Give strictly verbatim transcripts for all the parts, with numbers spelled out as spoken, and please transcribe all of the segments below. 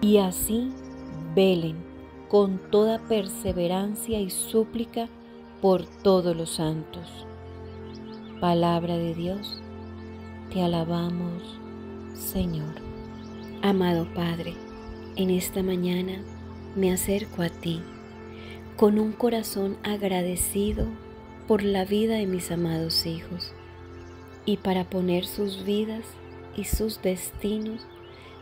y así velen con toda perseverancia y súplica por todos los santos. Palabra de Dios, te alabamos, Señor. Amado Padre, en esta mañana me acerco a ti con un corazón agradecido por la vida de mis amados hijos y para poner sus vidas y sus destinos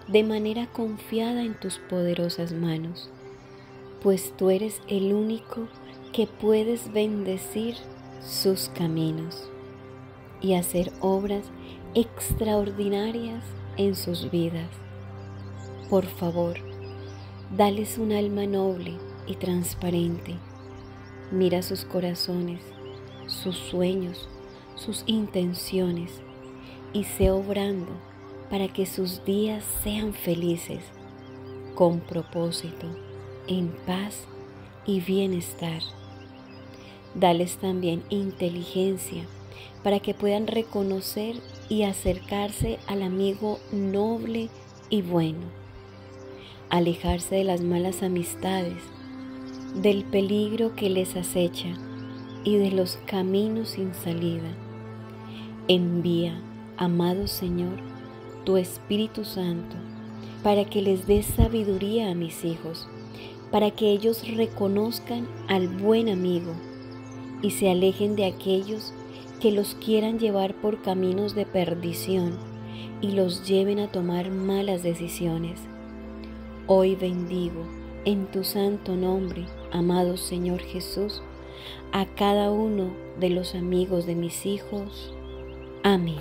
de manera confiada en tus poderosas manos, pues tú eres el único que puedes bendecir sus caminos y hacer obras extraordinarias en sus vidas. Por favor, dales un alma noble y transparente. Mira sus corazones, sus sueños, sus intenciones, y sé obrando para que sus días sean felices, con propósito, en paz y bienestar. Dales también inteligencia para que puedan reconocer y acercarse al amigo noble y bueno, alejarse de las malas amistades, del peligro que les acecha y de los caminos sin salida. Envía, amado Señor, tu Espíritu Santo para que les dé sabiduría a mis hijos, para que ellos reconozcan al buen amigo y se alejen de aquellos que los quieran llevar por caminos de perdición y los lleven a tomar malas decisiones. Hoy bendigo en tu santo nombre, amado Señor Jesús, a cada uno de los amigos de mis hijos. Amén.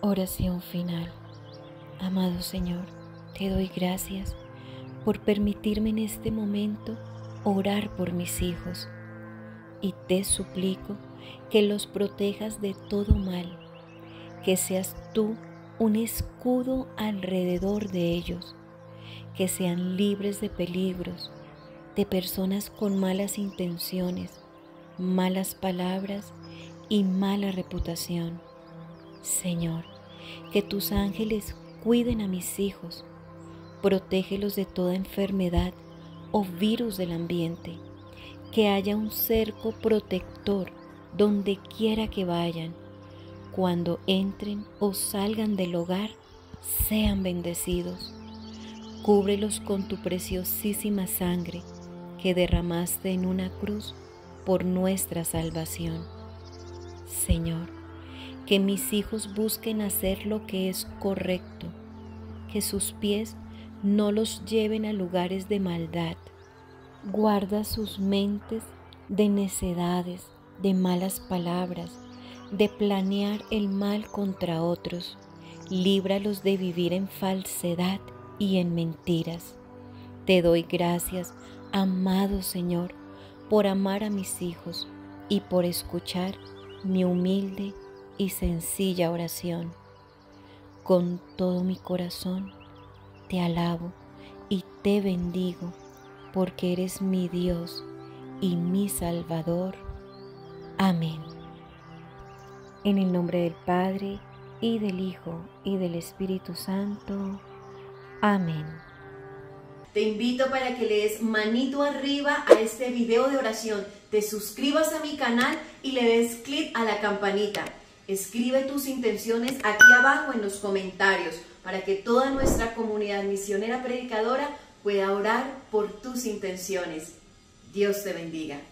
Oración final. Amado Señor, te doy gracias por permitirme en este momento orar por mis hijos, y te suplico que los protejas de todo mal, que seas tú un escudo alrededor de ellos, que sean libres de peligros, de personas con malas intenciones, malas palabras y mala reputación. Señor, que tus ángeles cuiden a mis hijos, protégelos de toda enfermedad o virus del ambiente, que haya un cerco protector donde quiera que vayan. Cuando entren o salgan del hogar, sean bendecidos. Cúbrelos con tu preciosísima sangre que derramaste en una cruz por nuestra salvación. Señor, que mis hijos busquen hacer lo que es correcto, que sus pies no los lleven a lugares de maldad. Guarda sus mentes de necedades, de malas palabras, de planear el mal contra otros. Líbralos de vivir en falsedad y en mentiras. Te doy gracias, amado Señor, por amar a mis hijos y por escuchar mi humilde y sencilla oración. Con todo mi corazón te alabo y te bendigo, porque eres mi Dios y mi Salvador. Amén. En el nombre del Padre, y del Hijo, y del Espíritu Santo. Amén. Te invito para que le des manito arriba a este video de oración, te suscribas a mi canal y le des clic a la campanita. Escribe tus intenciones aquí abajo en los comentarios, para que toda nuestra comunidad misionera predicadora pueda orar por tus intenciones. Dios te bendiga.